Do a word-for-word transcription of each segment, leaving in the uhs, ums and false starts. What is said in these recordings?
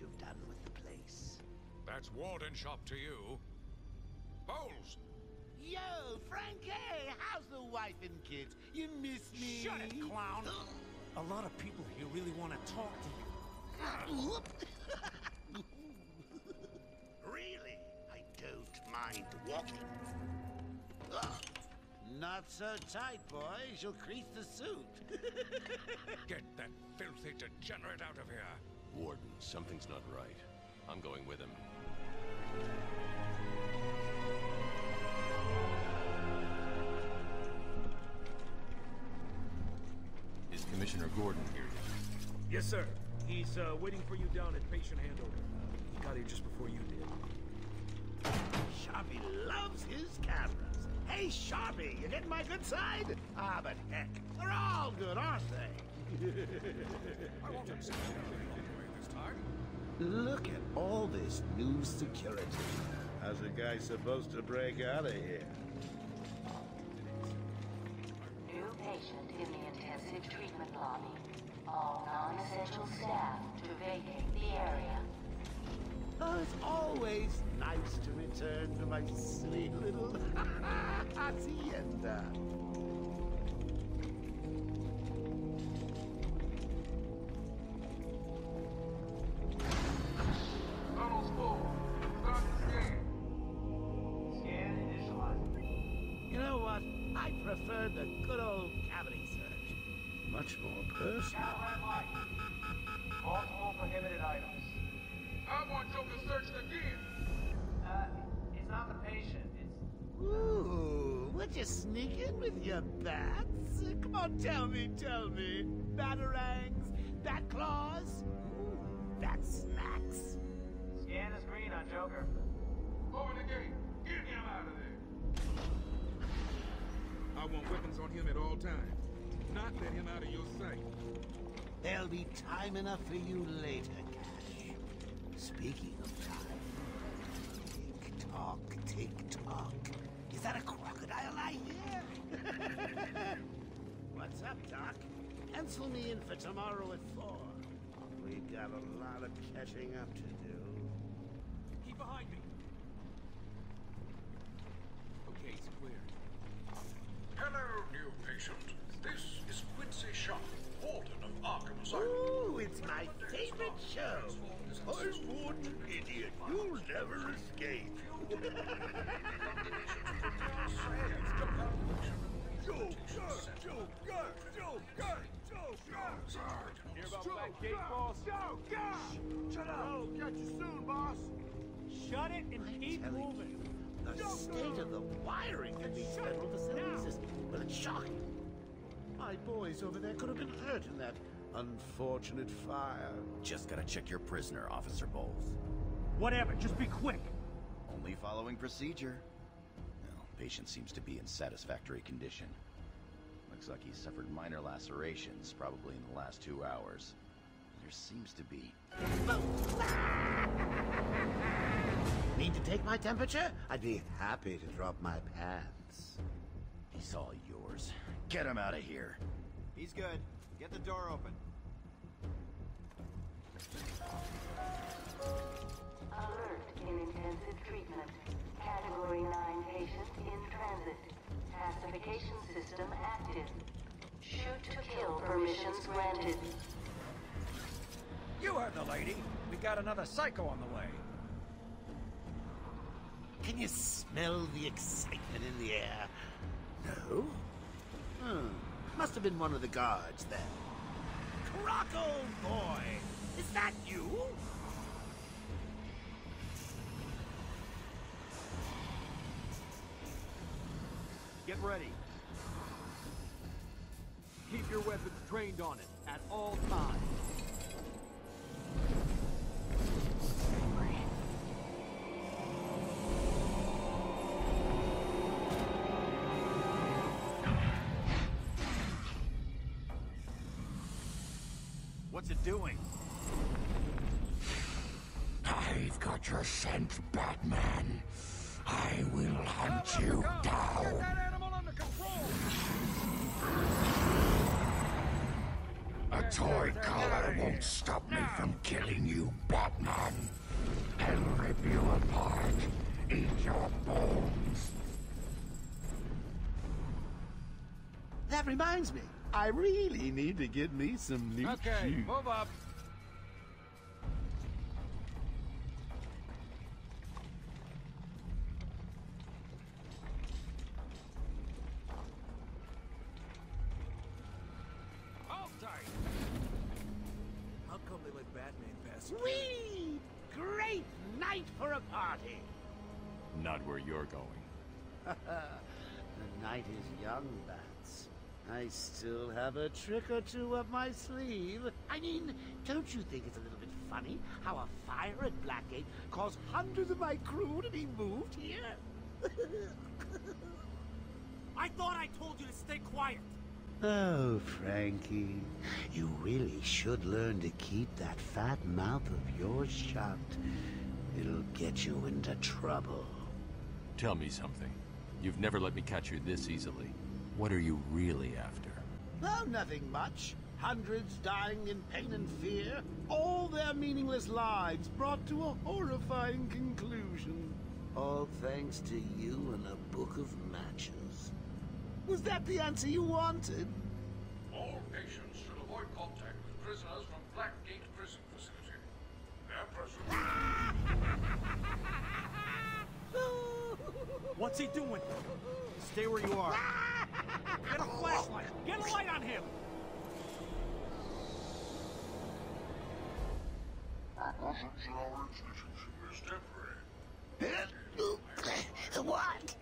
You've done with the place. That's warden shop to you. Bowles! Yo, Frankie! How's the wife and kids? You miss me? Shut it, clown! A lot of people here really want to talk to you. Really? I don't mind walking. Ugh. Not so tight, boys. You'll crease the suit. Get that filthy degenerate out of here. Warden, something's not right. I'm going with him. Is Commissioner Gordon here yet? Yes, sir. He's uh, waiting for you down at patient handover. Uh, he got here just before you did. Sharpie loves his cameras. Hey, Sharpie, you get my good side? Ah, but heck, they're all good, aren't they? I won't accept you. Look at all this new security. How's a guy supposed to break out of here? New patient in the intensive treatment lobby. All non-essential staff to vacate the area. Oh, it's always nice to return to my sweet little hacienda. Prefer the good old cavity search. Much more personal. Now red light. Multiple prohibited items. I want Joker searched again. Uh, it's not the patient. It's. Ooh, would you sneak in with your bats? Come on, tell me, tell me. Batarangs, bat claws, ooh, bat smacks. Scan is green on Joker. Open the gate. Get him out of there. I want weapons on him at all times. Not let him out of your sight. There'll be time enough for you later, Cash. Speaking of time... Tick-tock, tick-tock. Is that a crocodile I hear? What's up, Doc? Pencil me in for tomorrow at four. We got a lot of catching up to do. Keep behind me. Okay, it's clear. Hello, new patient. This is Quincy Sharp, warden of Arkham Asylum. Ooh, it's my favorite show. I warden, idiot. You'll never escape. Joker, Joker, Joker, Joker. Hear about Blackgate, boss? Joker! Shut up. I'll catch you soon, boss. Shut it and keep moving. The state of the wiring in these federal facilities is, well, it's shocking. My boys over there could have been hurt in that unfortunate fire. Just gotta check your prisoner, Officer Bowles. Whatever, just be quick. Only following procedure. Well, patient seems to be in satisfactory condition. Looks like he suffered minor lacerations, probably in the last two hours. There seems to be... Need to take my temperature? I'd be happy to drop my pants. He's all yours. Get him out of here. He's good. Get the door open. Alert in intensive treatment. Category nine patient in transit. Pacification system active. Shoot to kill permissions granted. You heard the lady. We got another psycho on the way. Can you smell the excitement in the air? No? Hmm. Must have been one of the guards then. Croco boy! Is that you? Get ready. Keep your weapons trained on it at all times. What's it doing? I've got your scent, Batman. I will hunt oh, you go. down. Get that animal under control. A toy collar won't stop me now. from killing you, Batman. I'll rip you apart. Eat your bones. That reminds me. I really need to get me some new Okay, shoes. move up. Hold tight. How come they let Batman pass? Whee! Great night for a party. Not where you're going. The night is young, Bats. I still have a trick or two up my sleeve. I mean, don't you think it's a little bit funny how a fire at Blackgate caused hundreds of my crew to be moved here? I thought I told you to stay quiet. Oh, Frankie, you really should learn to keep that fat mouth of yours shut. It'll get you into trouble. Tell me something. You've never let me catch you this easily. What are you really after? Oh, nothing much. Hundreds dying in pain and fear. All their meaningless lives brought to a horrifying conclusion. All thanks to you and a book of matches. Was that the answer you wanted? All patients should avoid contact with prisoners from Blackgate Prison Facility. Their prisoners... What's he doing? Stay where you are. Get a flashlight! Get a light on him! Our hundreds of our institution is temporary. What?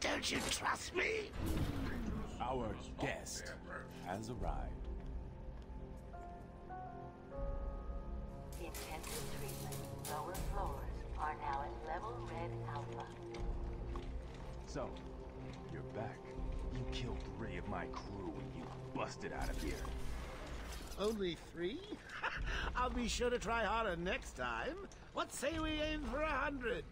Don't you trust me? Our guest has arrived. The intensive treatment lower floors are now at level red alpha. So, you're back. You killed three of my crew when you busted out of here. Only three? I'll be sure to try harder next time. What say we aim for a hundred?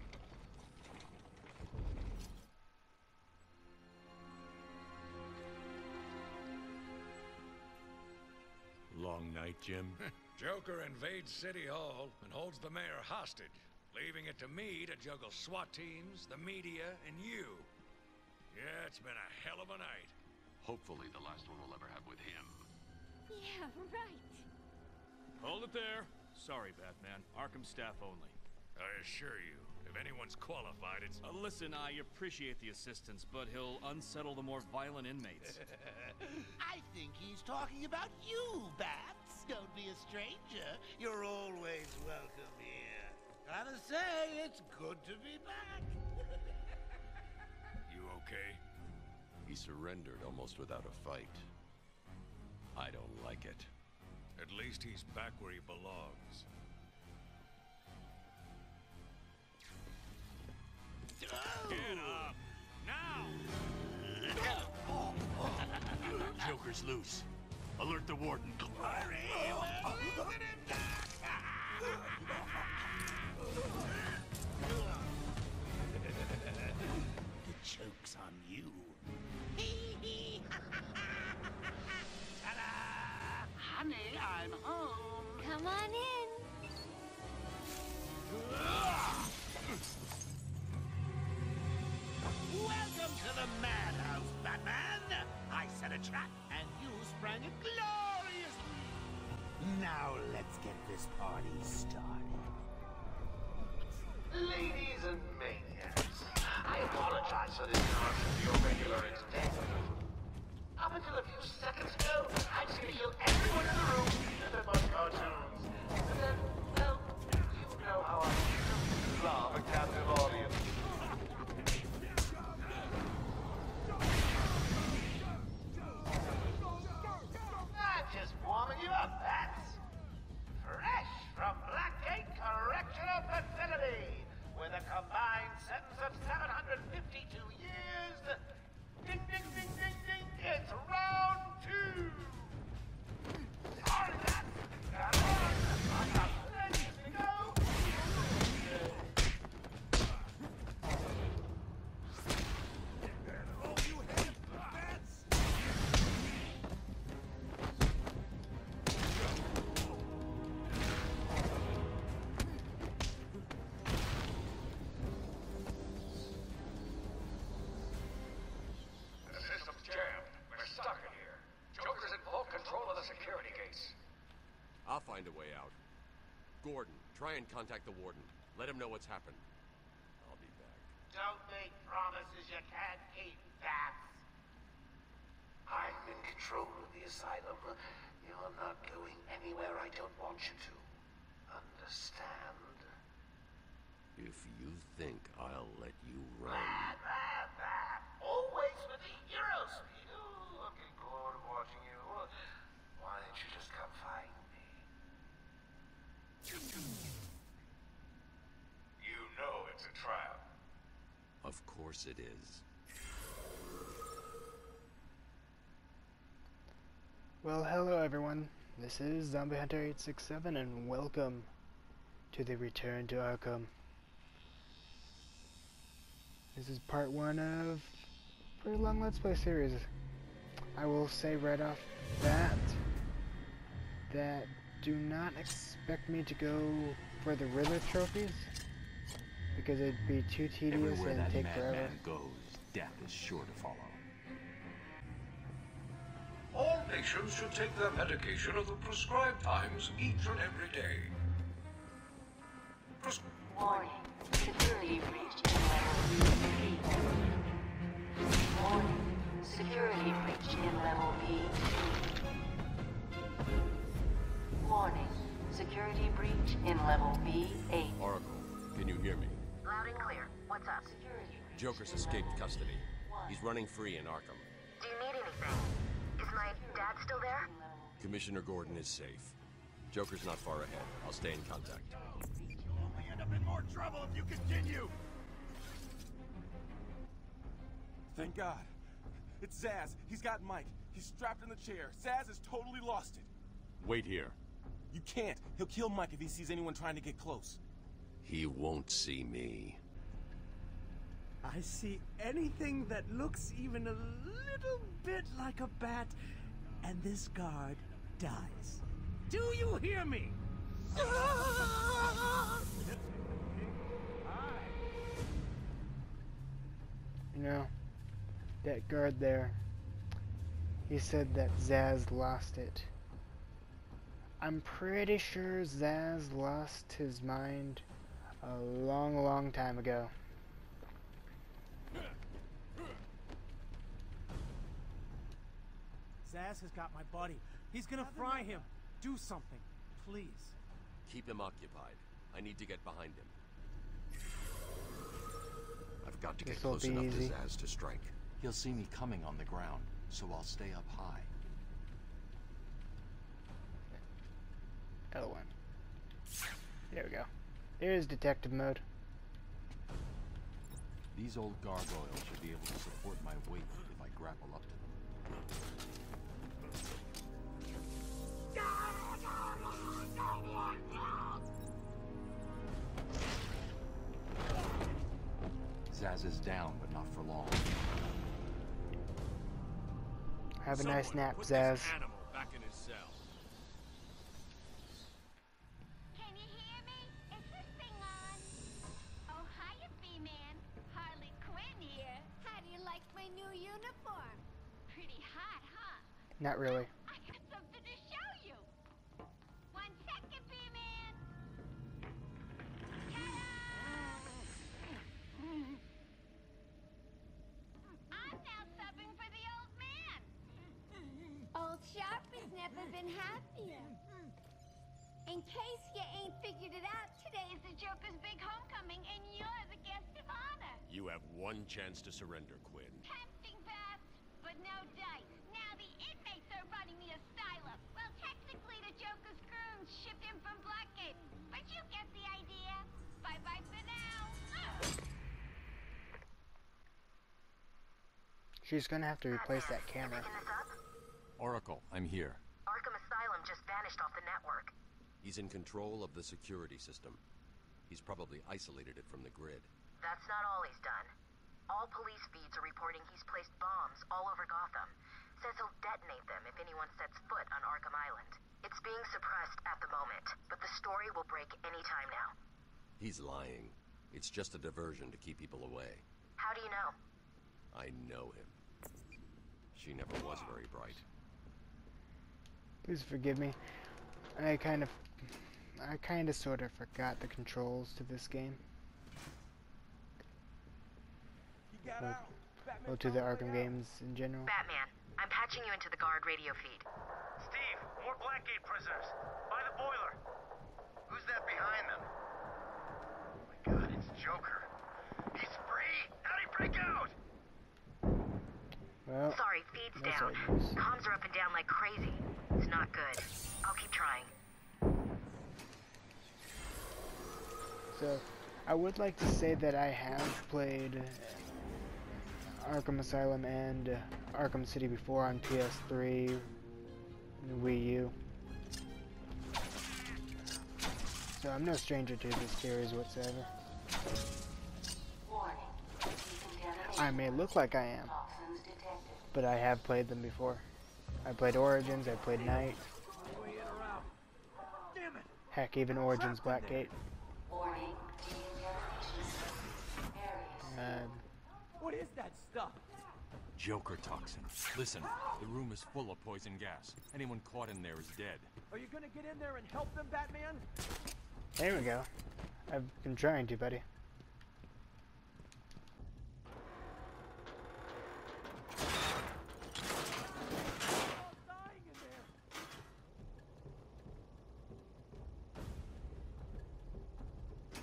Long night, Jim. Joker invades City Hall and holds the mayor hostage, leaving it to me to juggle SWAT teams, the media, and you. Yeah, it's been a hell of a night. Hopefully the last one we'll ever have with him. Yeah, right. Hold it there. Sorry, Batman. Arkham staff only. I assure you, if anyone's qualified, it's... Uh, listen, I appreciate the assistance, but he'll unsettle the more violent inmates. I think he's talking about you, Bats. Don't be a stranger. You're always welcome here. Gotta say, it's good to be back. Okay. He surrendered almost without a fight. I don't like it. At least he's back where he belongs. Oh. Get up! Now! Joker's loose. Alert the warden. Hurry! We'll listen him back! Joke's on you. Ta-da! Honey, I'm home. Come on in. Welcome to the madhouse, Batman. I set a trap and you sprang it gloriously. Now let's get this party started. Ladies and maniacs. I apologize for this nonsense your regular incident. Up until a few seconds ago, I was going to kill everyone in the room and a bunch of cartoons. But then, well, you know how I do. Love a captive audience. a combined sentence of seven hundred fifty-two years. Ding, ding, ding, ding, ding. It's round two. Gordon, try and contact the warden. Let him know what's happened. I'll be back. Don't make promises you can't keep, Zsasz. I'm in control of the asylum. You're not going anywhere I don't want you to. Understand? If you think I'll let you run... Bah, bah, bah. Always with the heroes. Ooh, I'm getting bored of watching you. Why don't you just come fight? You know it's a trap. Of course it is. Well, hello everyone. This is Zombie Hunter eight six seven and welcome to the Return to Arkham. This is part one of a pretty long Let's Play series. I will say right off that that do not expect me to go for the Riddler Trophies, because it'd be too tedious. Everywhere and take forever. Everywhere that madman goes, death is sure to follow. All nations should take their medication at the prescribed times each and every day. Pres Warning. Security breach in level B. Warning. Security breach in level B. Warning. Security breach in level B eight. Oracle, can you hear me? Loud and clear. What's up? Security breach. Joker's escaped custody. He's running free in Arkham. Do you need anything? Is my dad still there? Commissioner Gordon is safe. Joker's not far ahead. I'll stay in contact. You'll only end up in more trouble if you continue! Thank God. It's Zsasz. He's got Mike. He's strapped in the chair. Zsasz has totally lost it. Wait here. You can't. He'll kill Mike if he sees anyone trying to get close. He won't see me. I see anything that looks even a little bit like a bat, and this guard dies. Do you hear me? You know, that guard there, he said that Zsasz lost it. I'm pretty sure Zsasz lost his mind a long, long time ago. Zsasz has got my buddy. He's gonna fry him. Do something, please. Keep him occupied. I need to get behind him. I've got to get close enough to Zsasz to strike. He'll see me coming on the ground, so I'll stay up high. L one. There we go. There's detective mode. These old gargoyles should be able to support my weight if I grapple up to them. Zsasz is down, but not for long. Have a Someone nice nap, put Zsasz. This animal back in his cell. Not really. I got something to show you. One second, B-Man. I'm now subbing for the old man. Old Sharpie's never been happier. In case you ain't figured it out, today is the Joker's big homecoming, and you're the guest of honor. You have one chance to surrender, Quinn. Tempting fast, but no dice. Now the inmates are running the asylum. Well, technically the Joker's grooms shipped in from Blackgate, but you get the idea. Bye-bye for now. She's gonna have to replace that camera. Oracle, I'm here. Arkham Asylum just vanished off the network. He's in control of the security system. He's probably isolated it from the grid. That's not all he's done. All police feeds are reporting he's placed bombs all over Gotham. Says he'll detonate them if anyone sets foot on Arkham Island. It's being suppressed at the moment, but the story will break any time now. He's lying. It's just a diversion to keep people away. How do you know? I know him. She never was very bright. Please forgive me. I kind of... I kind of sort of forgot the controls to this game. Well, well, to the Arkham games in general. Batman, I'm patching you into the guard radio feed. Steve, more Blackgate prisoners. By the boiler. Who's that behind them? Oh my god, it's Joker. He's free! How'd he break out? Well, sorry, feed's down. Comms are up and down like crazy. It's not good. I'll keep trying. So, I would like to say that I have played Arkham Asylum and uh, Arkham City before on P S three and Wii U. So I'm no stranger to this series whatsoever. I may look like I am, but I have played them before. I played Origins, I played Night. Heck, even Origins Blackgate. Uh, What is that stuff? Joker toxin. Listen, the room is full of poison gas. Anyone caught in there is dead. Are you gonna get in there and help them, Batman? There we go. I've been trying to, buddy.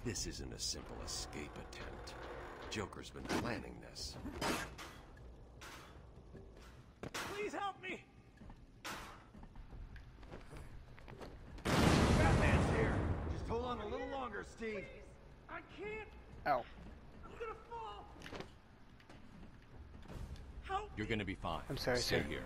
This isn't a simple escape attempt. Joker's been planning this. Please help me! Batman's here! Just hold on a little longer, Steve. Please. I can't! Ow. I'm gonna fall! Help! You're gonna be fine. I'm sorry, Stay sir. here.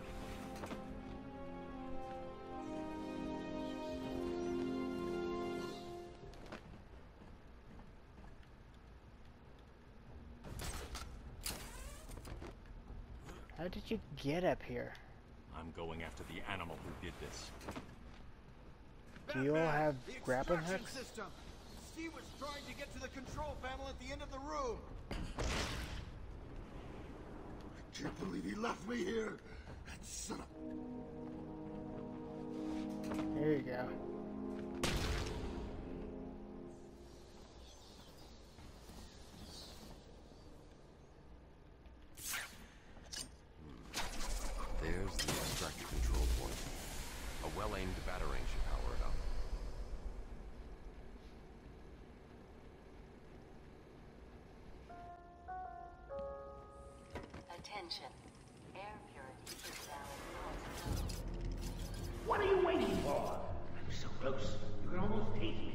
How did you get up here? I'm going after the animal who did this. Do you all have grappling hooks? System. Steve was trying to get to the control panel at the end of the room. I can't believe he left me here. That son of... There you go. There's the extractor control point. A well-aimed Batarang should power it up. Attention. Air purity is now normal. What are you waiting for? I'm so close. You can almost taste me.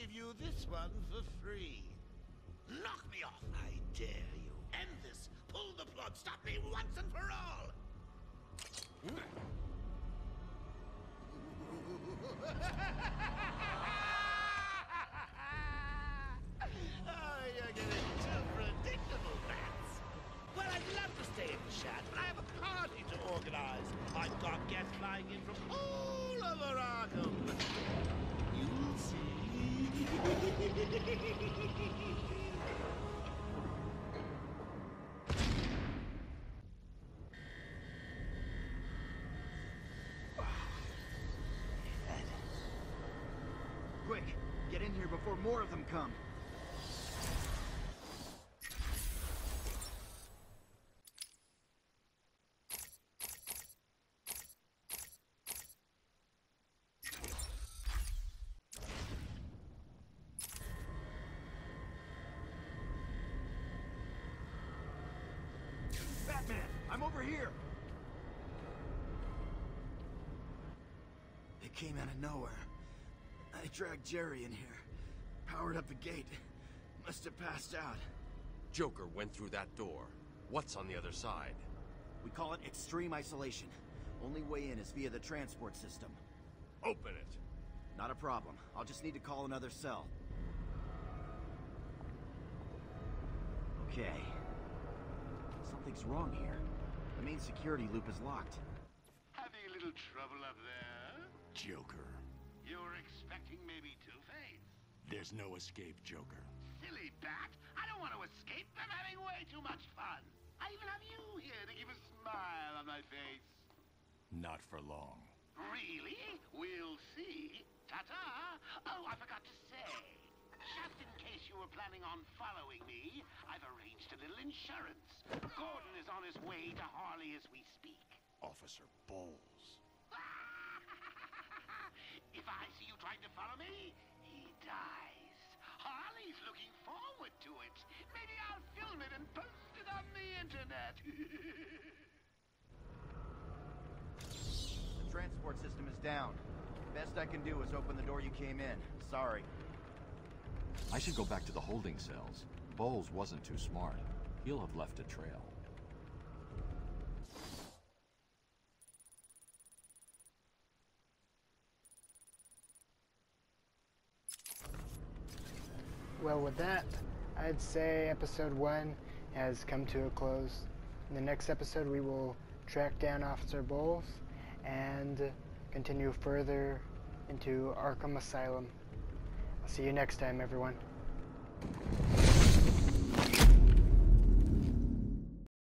give you this one for free. Knock me off, I dare you. End this. Pull the plug. Stop me once and for all. Oh, you're getting too predictable, Bats. Well, I'd love to stay in the chat, but I have a party to organize. I've got guests flying in from all over Arkham. You'll see. Before more of them come. Batman, I'm over here. It came out of nowhere. I dragged Jerry in here. Powered up the gate. Must have passed out. Joker went through that door. What's on the other side? We call it extreme isolation. Only way in is via the transport system. Open it! Not a problem. I'll just need to call another cell. Okay. Something's wrong here. The main security loop is locked. Having a little trouble up there? Joker. You were expecting maybe Two-Face. There's no escape, Joker. Silly bat! I don't want to escape. I'm having way too much fun. I even have you here to give a smile on my face. Not for long. Really? We'll see. Ta-ta! Oh, I forgot to say. Just in case you were planning on following me, I've arranged a little insurance. Gordon is on his way to Harley as we speak. Officer Bowles. If I see you trying to follow me, dies. Harley's looking forward to it. Maybe I'll film it and post it on the internet. The transport system is down. Best I can do is open the door you came in. Sorry. I should go back to the holding cells. Bowles wasn't too smart. He'll have left a trail. Well, with that, I'd say episode one has come to a close. In the next episode, we will track down Officer Bowles and continue further into Arkham Asylum. I'll see you next time, everyone.